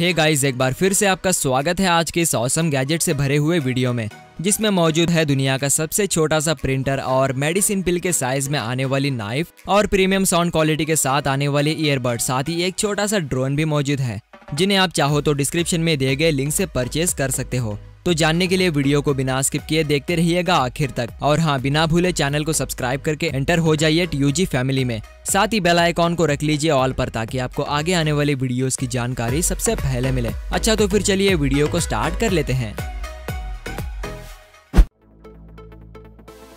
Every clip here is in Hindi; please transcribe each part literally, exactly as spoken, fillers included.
हे गाइस, एक बार फिर से आपका स्वागत है आज के इस ऑसम गैजेट से भरे हुए वीडियो में, जिसमें मौजूद है दुनिया का सबसे छोटा सा प्रिंटर और मेडिसिन पिल के साइज में आने वाली नाइफ और प्रीमियम साउंड क्वालिटी के साथ आने वाले ईयरबड, साथ ही एक छोटा सा ड्रोन भी मौजूद है, जिन्हें आप चाहो तो डिस्क्रिप्शन में दिए गए लिंक से परचेज कर सकते हो। तो जानने के लिए वीडियो को बिना स्किप किए देखते रहिएगा आखिर तक, और हाँ, बिना भूले चैनल को सब्सक्राइब करके एंटर हो जाइए यूजी फैमिली में, साथ ही बेल आइकॉन को रख लीजिए ऑल पर, ताकि आपको आगे आने वाली वीडियोस की जानकारी सबसे पहले मिले। अच्छा, तो फिर चलिए वीडियो को स्टार्ट कर लेते हैं।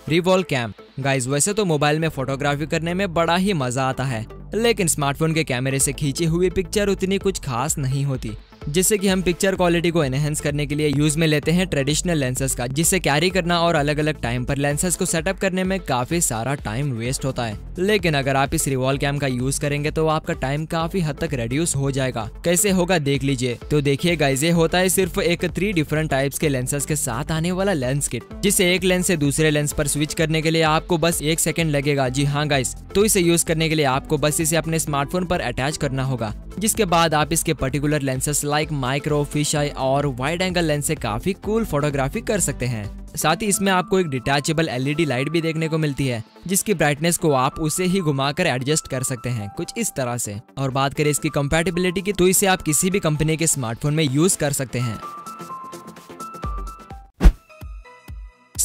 Revolve cam. गाइस, वैसे तो मोबाइल में फोटोग्राफी करने में बड़ा ही मजा आता है, लेकिन स्मार्टफोन के कैमरे से खींची हुई पिक्चर उतनी कुछ खास नहीं होती, जिससे कि हम पिक्चर क्वालिटी को एनहेंस करने के लिए यूज में लेते हैं ट्रेडिशनल लेंसेज का, जिससे कैरी करना और अलग अलग टाइम पर लेंसेज को सेटअप करने में काफी सारा टाइम वेस्ट होता है। लेकिन अगर आप इस रिवॉल्व कैम का यूज करेंगे तो आपका टाइम काफी हद तक रिड्यूस हो जाएगा। कैसे होगा देख लीजिए। तो देखिए गाइस, ये होता है सिर्फ एक थ्री डिफरेंट टाइप्स के लेंसेज के साथ आने वाला लेंस किट, जिसे एक लेंस से दूसरे लेंस पर स्विच करने के लिए आपको बस एक सेकेंड लगेगा। जी हाँ गाइस, तो इसे यूज करने के लिए आपको बस इसे अपने स्मार्टफोन पर अटैच करना होगा, जिसके बाद आप इसके particular lenses like micro, fish eye और वाइड एंगल लेंस से काफी कूल फोटोग्राफी कर सकते हैं। साथ ही इसमें आपको एक डिटैचेबल एलईडी लाइट भी देखने को मिलती है, जिसकी ब्राइटनेस को आप उसे ही घुमाकर एडजस्ट कर सकते हैं, कुछ इस तरह से। और बात करें इसकी कंपैटिबिलिटी की, तो इसे आप किसी भी कंपनी के स्मार्टफोन में यूज कर सकते हैं।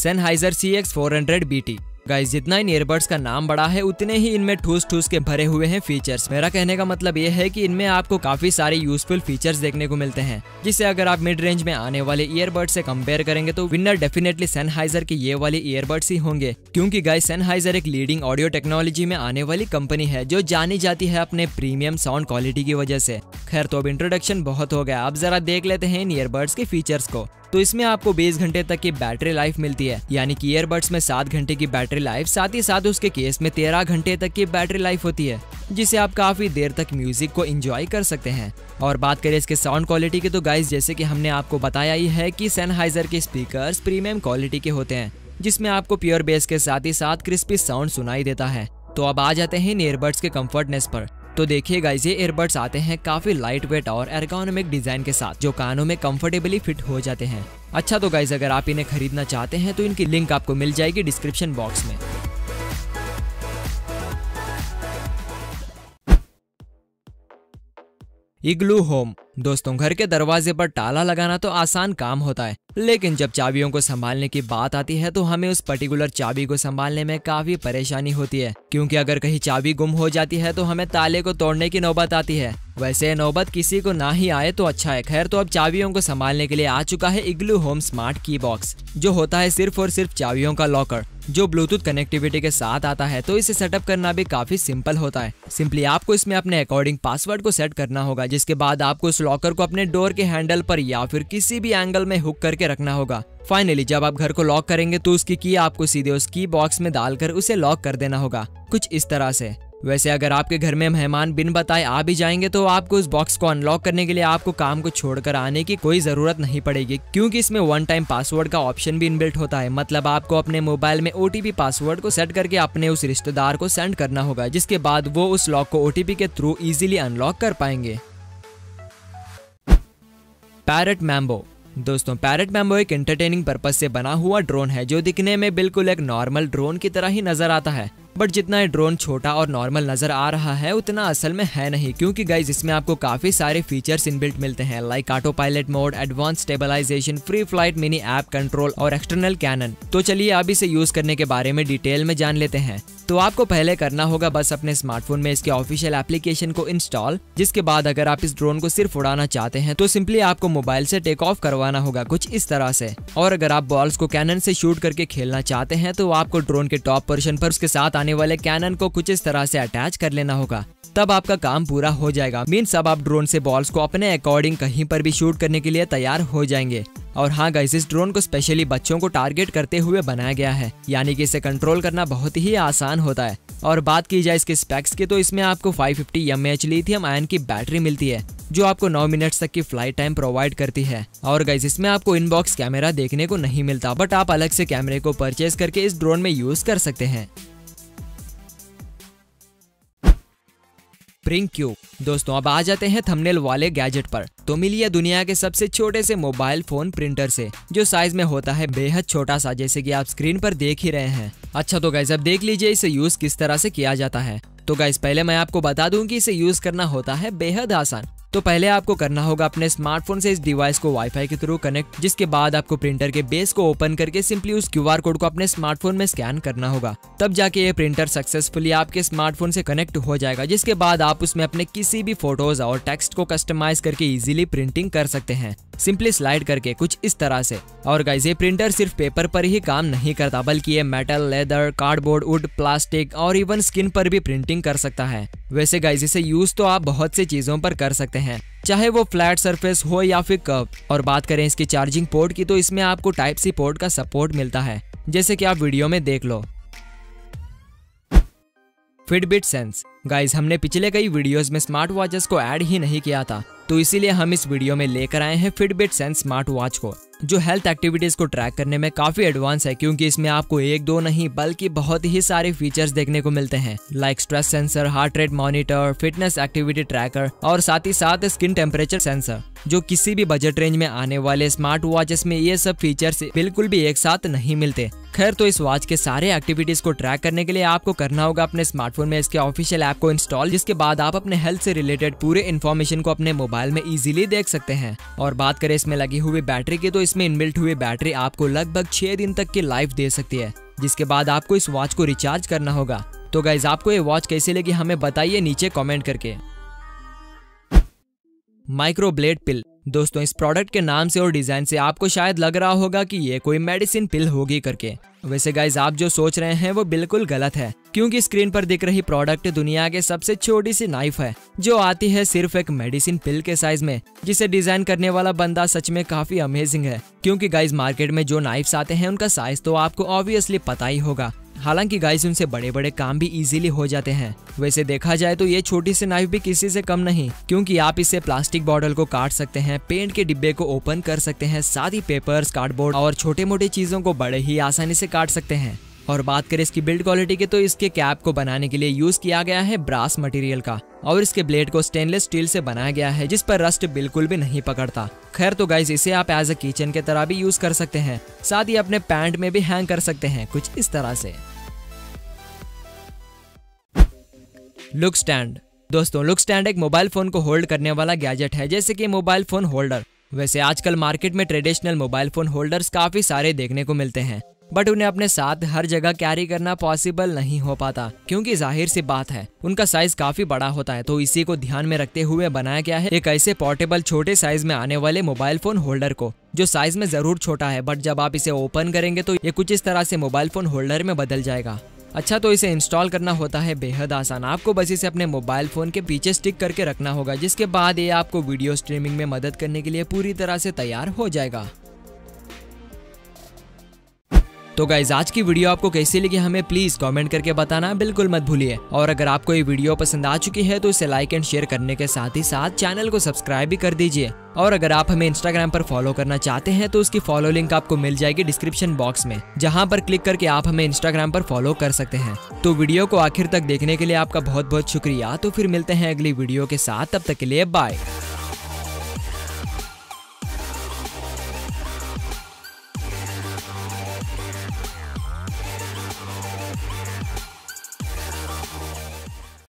Sennheiser C X four hundred B T. Guys, जितना इन ईयरबड्स का नाम बड़ा है, उतने ही इनमें ठूस ठूस के भरे हुए हैं फीचर्स। मेरा कहने का मतलब ये है कि इनमें आपको काफी सारे यूजफुल फीचर्स देखने को मिलते हैं, जिसे अगर आप मिड रेंज में आने वाले ईयरबड्स से कंपेयर करेंगे तो विनर डेफिनेटली सेनहाइजर के ये वाले ईयरबड्स ही होंगे, क्योंकि गाइस सेनहाइजर एक लीडिंग ऑडियो टेक्नोलॉजी में आने वाली कंपनी है, जो जानी जाती है अपने प्रीमियम साउंड क्वालिटी की वजह से। खैर, तो अब इंट्रोडक्शन बहुत हो गया, अब जरा देख लेते हैं इन ईयरबड्स के फीचर्स को। तो इसमें आपको बीस घंटे तक की बैटरी लाइफ मिलती है, यानी कि ईयरबड्स में सात घंटे की बैटरी लाइफ, साथ ही साथ उसके केस में तेरह घंटे तक की बैटरी लाइफ होती है, जिसे आप काफी देर तक म्यूजिक को एंजॉय कर सकते हैं। और बात करें इसके साउंड क्वालिटी की, तो गाइस जैसे कि हमने आपको बताया ही है कि सेनहाइजर के स्पीकर्स प्रीमियम क्वालिटी के होते हैं, जिसमें आपको प्योर बेस के साथ ही साथ क्रिस्पी साउंड सुनाई देता है। तो अब आ जाते हैं ईयरबड्स के कम्फर्टनेस पर। तो देखिए गाइस, ये ईयरबड्स आते हैं काफी लाइट वेट और एर्गोनोमिक डिजाइन के साथ, जो कानों में कंफर्टेबली फिट हो जाते हैं। अच्छा, तो गाइस अगर आप इन्हें खरीदना चाहते हैं तो इनकी लिंक आपको मिल जाएगी डिस्क्रिप्शन बॉक्स में। Igloo home. दोस्तों, घर के दरवाजे पर ताला लगाना तो आसान काम होता है, लेकिन जब चाबियों को संभालने की बात आती है तो हमें उस पर्टिकुलर चाबी को संभालने में काफी परेशानी होती है, क्योंकि अगर कहीं चाबी गुम हो जाती है तो हमें ताले को तोड़ने की नौबत आती है। वैसे नौबत किसी को ना ही आए तो अच्छा है। खैर, तो अब चाबियों को संभालने के लिए आ चुका है igloo home smart key box, जो होता है सिर्फ और सिर्फ चाबियों का लॉकर, जो ब्लूटूथ कनेक्टिविटी के साथ आता है। तो इसे सेटअप करना भी काफी सिंपल होता है। सिंपली आपको इसमें अपने अकॉर्डिंग पासवर्ड को सेट करना होगा, जिसके बाद आपको उस लॉकर को अपने डोर के हैंडल पर या फिर किसी भी एंगल में हुक करके रखना होगा। फाइनली जब आप घर को लॉक करेंगे तो उसकी की आपको सीधे उस की बॉक्स में डालकर उसे लॉक कर देना होगा, कुछ इस तरह से। वैसे अगर आपके घर में मेहमान बिन बताए आ भी जाएंगे तो आपको उस बॉक्स को अनलॉक करने के लिए आपको काम को छोड़कर आने की कोई ज़रूरत नहीं पड़ेगी, क्योंकि इसमें वन टाइम पासवर्ड का ऑप्शन भी इनबिल्ट होता है। मतलब आपको अपने मोबाइल में ओटीपी पासवर्ड को सेट करके अपने उस रिश्तेदार को सेंड करना होगा, जिसके बाद वो उस लॉक को ओटीपी के थ्रू ईजिली अनलॉक कर पाएंगे। Parrot Mambo. दोस्तों, पैरट मैम्बो एक एंटरटेनिंग पर्पस से बना हुआ ड्रोन है, जो दिखने में बिल्कुल एक नॉर्मल ड्रोन की तरह ही नजर आता है। बट जितना ये ड्रोन छोटा और नॉर्मल नजर आ रहा है, उतना असल में है नहीं, क्योंकि गाइज इसमें आपको काफी सारे फीचर्स इनबिल्ट मिलते हैं, like auto pilot mode, advance stabilization, free flight, mini app control और एक्सटर्नल कैनन। तो चलिए आप इसे यूज करने के बारे में डिटेल में जान लेते हैं। तो आपको पहले करना होगा बस अपने स्मार्टफोन में इसके ऑफिशियल एप्लीकेशन को इंस्टॉल, जिसके बाद अगर आप इस ड्रोन को सिर्फ उड़ाना चाहते हैं तो सिंपली आपको मोबाइल से टेक ऑफ करवाना होगा, कुछ इस तरह से। और अगर आप बॉल्स को कैनन से शूट करके खेलना चाहते हैं तो आपको ड्रोन के टॉप पोर्शन पर उसके साथ आने वाले कैनन को कुछ इस तरह से अटैच कर लेना होगा, तब आपका काम पूरा हो जाएगा। मीन्स अब आप ड्रोन से बॉल्स को अपने अकॉर्डिंग कहीं पर भी शूट करने के लिए तैयार हो जाएंगे। और हाँ गाइस, इस ड्रोन को स्पेशली बच्चों को टारगेट करते हुए बनाया गया है, यानी कि इसे कंट्रोल करना बहुत ही आसान होता है। और बात की जाए इसके स्पेक्स की, तो इसमें आपको पाँच सौ पचास M A H lithium ion की बैटरी मिलती है, जो आपको नौ मिनट्स तक की फ्लाइट टाइम प्रोवाइड करती है। और गाइस इसमें आपको इनबॉक्स कैमरा देखने को नहीं मिलता, बट आप अलग से कैमरे को परचेज करके इस ड्रोन में यूज कर सकते हैं। Spring cube. दोस्तों अब आ जाते हैं थंबनेल वाले गैजेट पर। तो मिलिए दुनिया के सबसे छोटे से मोबाइल फोन प्रिंटर से, जो साइज में होता है बेहद छोटा सा, जैसे कि आप स्क्रीन पर देख ही रहे हैं। अच्छा तो गाइस अब देख लीजिए इसे यूज किस तरह से किया जाता है। तो गाइस पहले मैं आपको बता दूं कि इसे यूज करना होता है बेहद आसान। तो पहले आपको करना होगा अपने स्मार्टफोन से इस डिवाइस को वाईफाई के थ्रू कनेक्ट, जिसके बाद आपको प्रिंटर के बेस को ओपन करके सिंपली उस क्यूआर कोड को अपने स्मार्टफोन में स्कैन करना होगा। तब जाके ये प्रिंटर सक्सेसफुली आपके स्मार्टफोन से कनेक्ट हो जाएगा, जिसके बाद आप उसमें अपने किसी भी फोटोज और टेक्स्ट को कस्टमाइज करके इजीली प्रिंटिंग कर सकते हैं, सिंपली स्लाइड करके कुछ इस तरह से। और गाइस ये प्रिंटर सिर्फ पेपर पर ही काम नहीं करता, बल्कि ये metal, leather, cardboard, wood, plastic और इवन स्किन पर भी प्रिंटिंग कर सकता है। वैसे गाइस इसे यूज तो आप बहुत सी चीजों पर कर सकते हैं, चाहे वो फ्लैट सरफेस हो या फिर कप। और बात करें इसके चार्जिंग पोर्ट की, तो इसमें आपको टाइप सी पोर्ट का सपोर्ट मिलता है, जैसे कि आप वीडियो में देख लो। फिटबिट सेंस, गाइस हमने पिछले कई वीडियोस में स्मार्ट वॉचेस को ऐड ही नहीं किया था, तो इसीलिए हम इस वीडियो में लेकर आए हैं फिटबिट सेंस स्मार्ट वॉच को, जो हेल्थ एक्टिविटीज को ट्रैक करने में काफी एडवांस है, क्योंकि इसमें आपको एक दो नहीं बल्कि बहुत ही सारे फीचर्स देखने को मिलते हैं, like stress sensor, heart rate monitor, fitness activity tracker और साथ ही साथ स्किन टेम्परेचर सेंसर। जो किसी भी बजट रेंज में आने वाले स्मार्ट वॉचेस में ये सब फीचर्स बिल्कुल भी एक साथ नहीं मिलते। खैर तो इस वॉच के सारे एक्टिविटीज को ट्रैक करने के लिए आपको करना होगा अपने स्मार्टफोन में इसके ऑफिशियल ऐप को इंस्टॉल, जिसके बाद आप अपने हेल्थ से रिलेटेड पूरे इन्फॉर्मेशन को अपने मोबाइल में इजीली देख सकते हैं। और बात करें इसमें लगी हुई बैटरी की, तो इसमें इनबिल्ट हुई बैटरी आपको लगभग छह दिन तक की लाइफ दे सकती है, जिसके बाद आपको इस वॉच को रिचार्ज करना होगा। तो गाइज आपको ये वॉच कैसी लगी हमें बताइए नीचे कॉमेंट करके। माइक्रोब्लेड पिल, दोस्तों इस प्रोडक्ट के नाम से और डिजाइन से आपको शायद लग रहा होगा कि ये कोई मेडिसिन पिल होगी करके। वैसे गाइज आप जो सोच रहे हैं वो बिल्कुल गलत है, क्योंकि स्क्रीन पर दिख रही प्रोडक्ट दुनिया के सबसे छोटी सी नाइफ है, जो आती है सिर्फ एक मेडिसिन पिल के साइज में, जिसे डिजाइन करने वाला बंदा सच में काफी अमेजिंग है। क्योंकि गाइज मार्केट में जो नाइफ्स आते हैं उनका साइज तो आपको ऑब्वियसली पता ही होगा, हालांकि गाइस उनसे बड़े बड़े काम भी इजीली हो जाते हैं। वैसे देखा जाए तो ये छोटी सी नाइफ भी किसी से कम नहीं, क्योंकि आप इससे प्लास्टिक बॉटल को काट सकते हैं, पेंट के डिब्बे को ओपन कर सकते हैं, साथ ही पेपर्स, कार्डबोर्ड और छोटे मोटे चीजों को बड़े ही आसानी से काट सकते हैं। और बात करें इसकी बिल्ड क्वालिटी की, तो इसके कैप को बनाने के लिए यूज किया गया है ब्रास मटेरियल का, और इसके ब्लेड को स्टेनलेस स्टील से बनाया गया है, जिस पर रस्ट बिल्कुल भी नहीं पकड़ता। खैर तो गाइस इसे आप एज अ किचन के तरह भी यूज कर सकते हैं, साथ ही अपने पैंट में भी हैंग कर सकते हैं कुछ इस तरह से। लुक स्टैंड, दोस्तों लुक स्टैंड एक मोबाइल फोन को होल्ड करने वाला गैजेट है, जैसे कि मोबाइल फोन होल्डर। वैसे आजकल मार्केट में ट्रेडिशनल मोबाइल फोन होल्डर्स काफी सारे देखने को मिलते हैं, बट उन्हें अपने साथ हर जगह कैरी करना पॉसिबल नहीं हो पाता, क्योंकि जाहिर सी बात है उनका साइज काफी बड़ा होता है। तो इसी को ध्यान में रखते हुए बनाया गया है एक ऐसे पोर्टेबल छोटे साइज में आने वाले मोबाइल फोन होल्डर को, जो साइज में जरूर छोटा है, बट जब आप इसे ओपन करेंगे तो ये कुछ इस तरह से मोबाइल फोन होल्डर में बदल जाएगा। अच्छा तो इसे इंस्टॉल करना होता है बेहद आसान, आपको बस इसे अपने मोबाइल फोन के पीछे स्टिक करके रखना होगा, जिसके बाद ये आपको वीडियो स्ट्रीमिंग में मदद करने के लिए पूरी तरह से तैयार हो जाएगा। तो गाइज आज की वीडियो आपको कैसी लगी हमें प्लीज कमेंट करके बताना बिल्कुल मत भूलिए। और अगर आपको ये वीडियो पसंद आ चुकी है तो इसे लाइक एंड शेयर करने के साथ ही साथ चैनल को सब्सक्राइब भी कर दीजिए। और अगर आप हमें इंस्टाग्राम पर फॉलो करना चाहते हैं तो उसकी फॉलो लिंक आपको मिल जाएगी डिस्क्रिप्शन बॉक्स में, जहां पर क्लिक करके आप हमें इंस्टाग्राम पर फॉलो कर सकते हैं। तो वीडियो को आखिर तक देखने के लिए आपका बहुत बहुत शुक्रिया। तो फिर मिलते हैं अगली वीडियो के साथ, तब तक के लिए बाय।